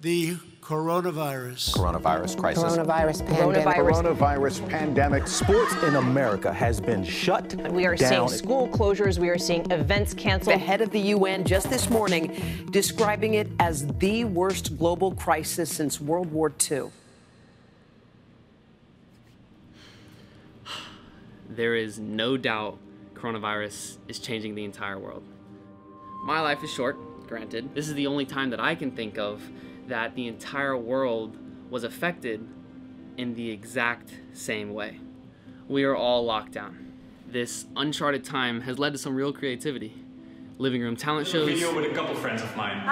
The coronavirus crisis. Coronavirus pandemic. Sports in America has been shut down. We are seeing school closures. We are seeing events canceled. The head of the UN just this morning describing it as the worst global crisis since World War II. There is no doubt coronavirus is changing the entire world. My life is short, granted. This is the only time that I can think of that the entire world was affected in the exact same way. We are all locked down. This uncharted time has led to some real creativity. Living room talent shows. Video with a couple friends of mine.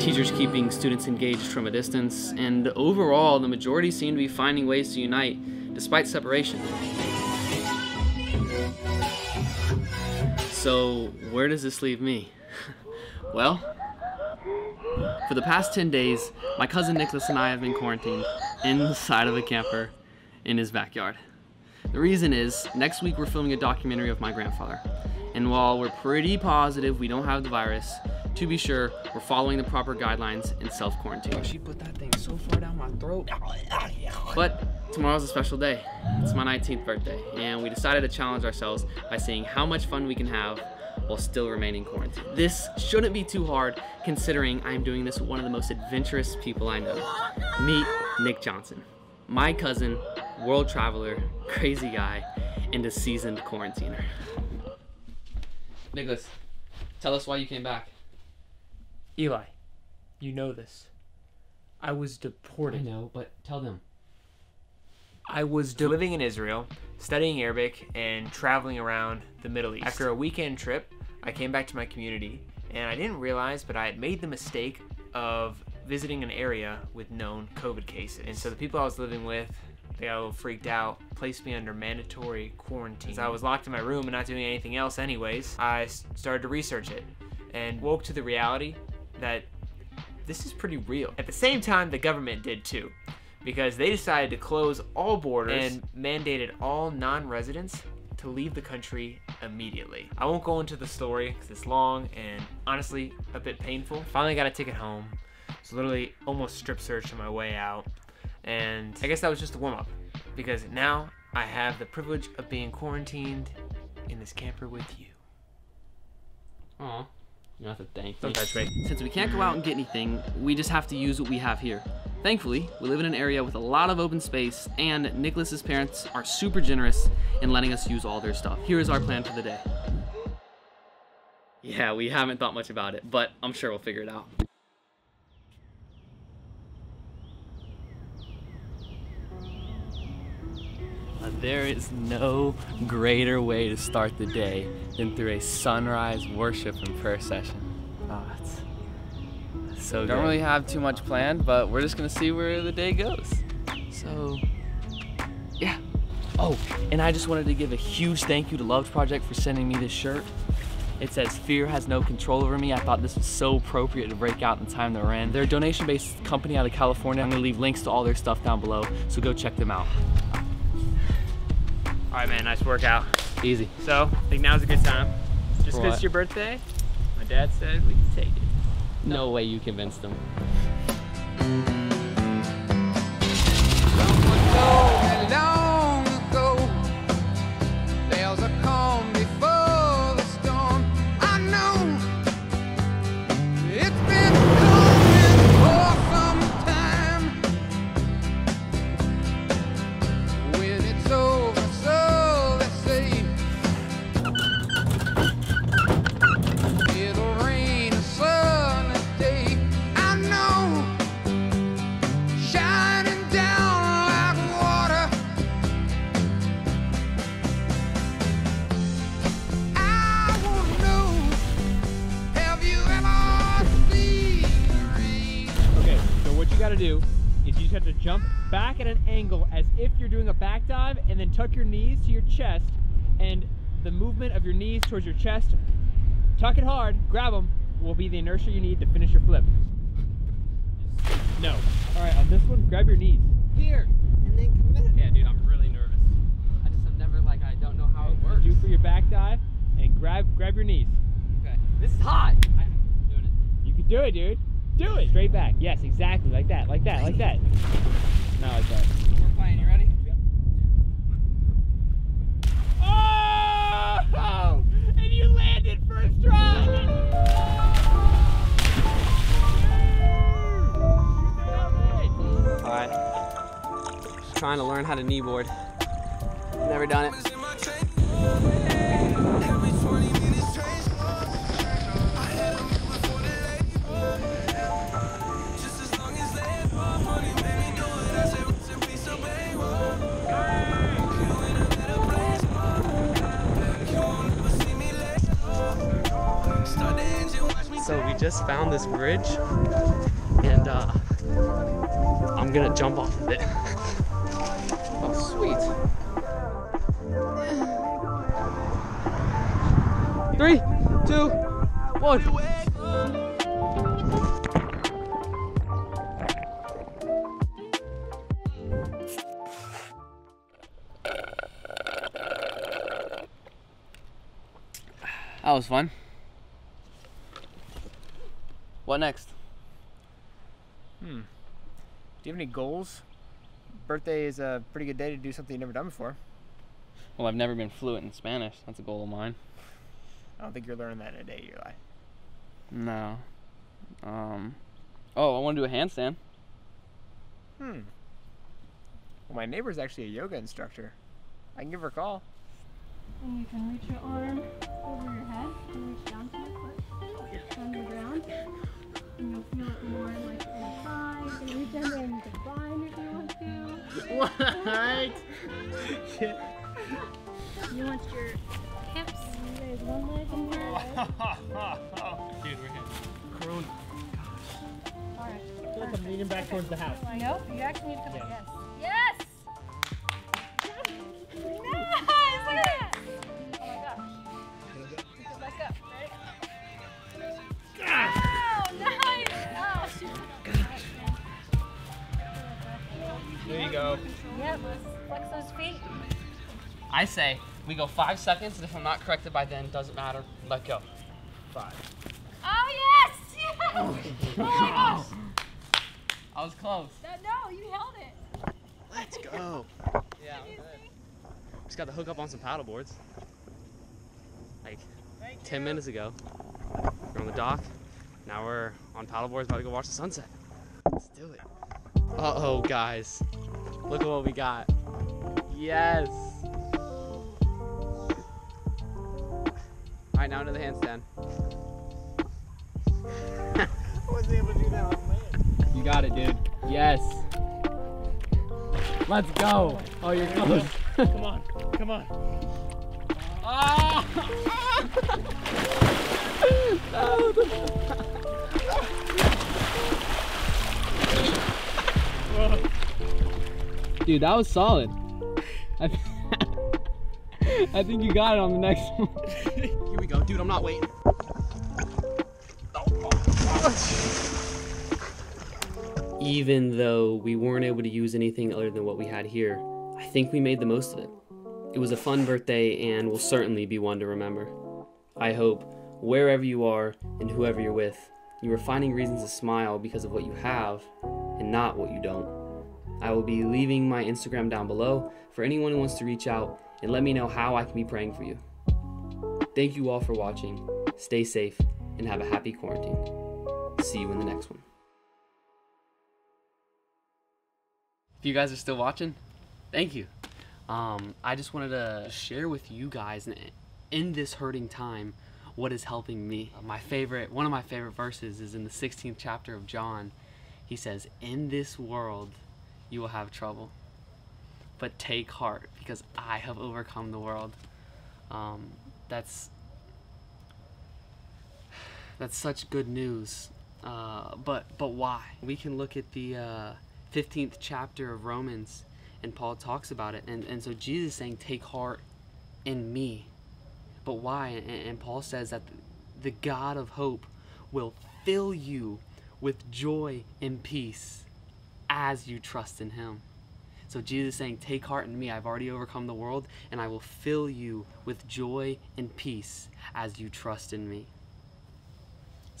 Teachers keeping students engaged from a distance. And overall, the majority seem to be finding ways to unite despite separation. So where does this leave me? Well, for the past 10 days, my cousin Nicholas and I have been quarantined inside of a camper in his backyard. The reason is, next week we're filming a documentary of my grandfather. And while we're pretty positive we don't have the virus, to be sure, we're following the proper guidelines and self-quarantine. Oh, she put that thing so far down my throat. But tomorrow's a special day. It's my 19th birthday, and we decided to challenge ourselves by seeing how much fun we can have while still remaining quarantined. This shouldn't be too hard, considering I'm doing this with one of the most adventurous people I know. Meet Nick Johnson, my cousin, world traveler, crazy guy, and a seasoned quarantiner. Nicholas, tell us why you came back. Eli, you know this. I was deported. I know, but tell them. I was living in Israel, studying Arabic, and traveling around the Middle East. After a weekend trip, I came back to my community, and I didn't realize, but I had made the mistake of visiting an area with known COVID cases. And so the people I was living with, they got a little freaked out, placed me under mandatory quarantine. So I was locked in my room and not doing anything else anyways. I started to research it and woke to the reality that this is pretty real. At the same time, the government did too, because they decided to close all borders and mandated all non-residents to leave the country immediately. I won't go into the story because it's long and honestly a bit painful. Finally got a ticket home, so literally almost strip searched on my way out, and I guess that was just a warm-up, because now I have the privilege of being quarantined in this camper with you. Aww. You don't have to thank me. Don't touch me. Since we can't go out and get anything, we just have to use what we have here. Thankfully, we live in an area with a lot of open space, and Nicholas's parents are super generous in letting us use all their stuff. Here is our plan for the day. Yeah, we haven't thought much about it, but I'm sure we'll figure it out. There is no greater way to start the day than through a sunrise worship and prayer session. Oh, it's so good. Don't really have too much planned, but we're just gonna see where the day goes. So, yeah. Oh, and I just wanted to give a huge thank you to Love's Project for sending me this shirt. It says, "Fear has no control over me." I thought this was so appropriate to break out in the time that we're in. They're a donation-based company out of California. I'm gonna leave links to all their stuff down below, so go check them out. All right, man, nice workout. Easy. So, I think now's a good time. Just because it's your birthday, my dad said we can take it. No way you convinced him. Long ago, there's a calm before the storm. I know it's been coming for some time. When it's over. You have to jump back at an angle as if you're doing a back dive, and then tuck your knees to your chest, and the movement of your knees towards your chest, tuck it hard, grab them, will be the inertia you need to finish your flip. No. All right, on this one, grab your knees. Here, and then commit. Yeah, dude, I'm really nervous. I just have never, I don't know how it works. Do for your back dive, and grab your knees. Okay. This is hot. Do it, dude. Do it. Straight back. Yes, exactly. Like that. Like that. Like that. Not like that. We're playing. You ready? Oh! And you landed first try. Alright, just trying to learn how to kneeboard. Never done it. So we just found this bridge and I'm gonna jump off of it. Oh, sweet. 3, 2, 1. That was fun. What next? Do you have any goals? Birthday is a pretty good day to do something you've never done before. Well, I've never been fluent in Spanish. That's a goal of mine. I don't think you're learning that in a day, Eli. No. Oh, I want to do a handstand. Well, my neighbor's actually a yoga instructor. I can give her a call. And you can reach your arm over your head and reach down to your foot on the ground. And you'll feel it more like reach under and you can bind if you want to. What? You want your hips. Raise one leg and your other. Dude, we're hitting. Crony. Gosh. Alright. I feel like I'm leaning back towards the house. Nope, you actually need to come again. Yes! Nice! Look at that! Oh my gosh. Go back up. Ready? Oh, nice! Oh, shoot. There you go. Yeah, flex those feet. I say we go 5 seconds, and if I'm not corrected by then, doesn't matter. Let go. 5. Oh yes! Yes! Oh my gosh! I was close. No, you held it. Let's go. Yeah. I'm good. Just got the hook up on some paddle boards. Like 10 minutes ago. We're on the dock. Now we're on paddle boards, about to go watch the sunset. Let's do it. Uh-oh, guys. Look at what we got. Yes! Alright, now into the handstand. I wasn't able to do that on land. You got it, dude. Yes! Let's go! Oh, you're close. Come on, come on. Dude, that was solid. I think you got it on the next one. Here we go. Dude, I'm not waiting. Even though we weren't able to use anything other than what we had here, I think we made the most of it. It was a fun birthday and will certainly be one to remember. I hope, wherever you are and whoever you're with, you are finding reasons to smile because of what you have and not what you don't. I will be leaving my Instagram down below for anyone who wants to reach out and let me know how I can be praying for you. Thank you all for watching. Stay safe and have a happy quarantine. See you in the next one. If you guys are still watching, thank you. I just wanted to share with you guys in this hurting time what is helping me. One of my favorite verses is in the 16th chapter of John. He says, "In this world, you will have trouble, but take heart because I have overcome the world." That's such good news, but why? We can look at the 15th chapter of Romans, and Paul talks about it, and so Jesus is saying, take heart in me, but why? And Paul says that the God of hope will fill you with joy and peace as you trust in him. So Jesus is saying, take heart in me, I've already overcome the world, and I will fill you with joy and peace as you trust in me.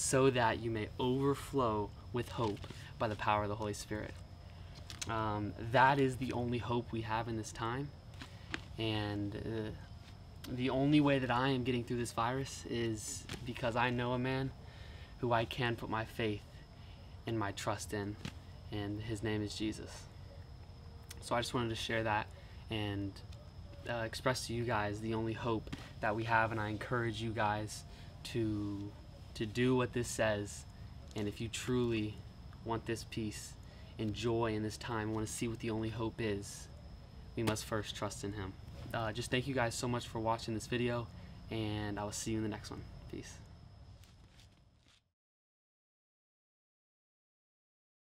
so that you may overflow with hope by the power of the Holy Spirit. That is the only hope we have in this time. And the only way that I am getting through this virus is because I know a man who I can put my faith and my trust in, and his name is Jesus. So I just wanted to share that and express to you guys the only hope that we have, and I encourage you guys to do what this says. And if you truly want this peace and joy in this time, want to see what the only hope is, we must first trust in Him. Just thank you guys so much for watching this video, and I will see you in the next one. Peace.